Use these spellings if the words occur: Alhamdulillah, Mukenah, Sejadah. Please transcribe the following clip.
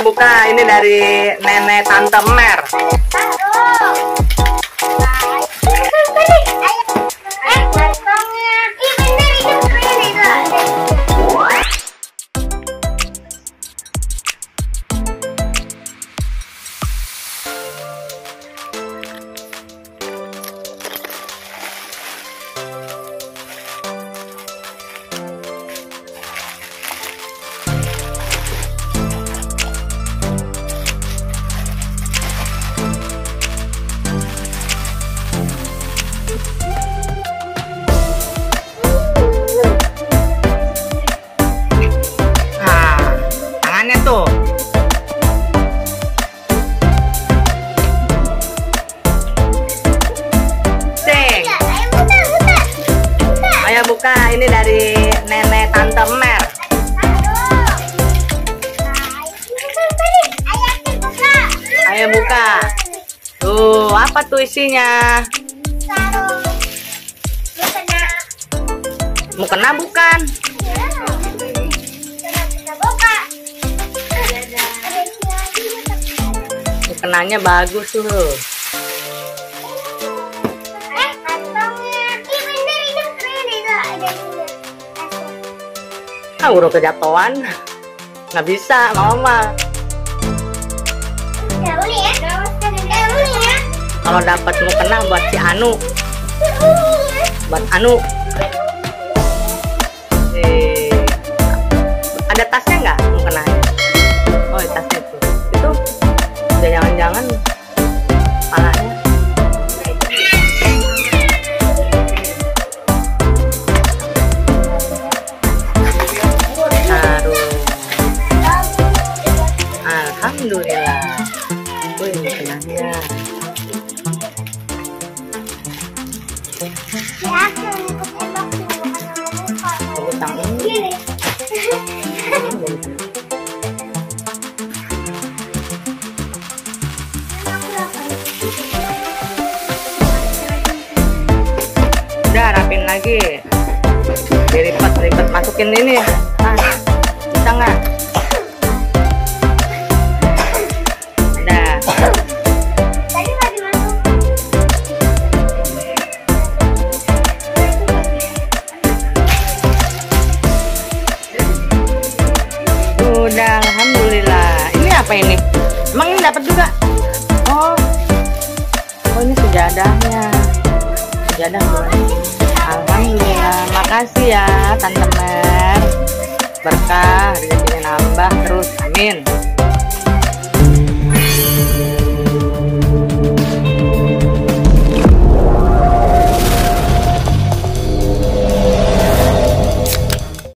yang buka ini dari nenek tante Mer. Ini dari nenek tante Mer. Ayo buka. Tuh, apa tuh isinya? Mukenah bukan? Mukenahnya bagus tuh. Ah, udah kejatuhan, nggak bisa mama. Kalau dapat Mukenah buat si Anu, buat Anu. Ada tasnya nggak Mukenah? Oh, tasnya tuh. Itu jangan-jangan palanya. Alhamdulillah. Wih, Mukenahnya. Udah rapin lagi. Diripet-ripet masukin ini. Ah, bisa nggak? Alhamdulillah. Ini apa ini? Emang ini dapat juga? Oh, ini sejadahnya. Sejadah boleh. Alhamdulillah. Makasih ya Tante Mer. Berkah, rezekinya nambah terus. Amin.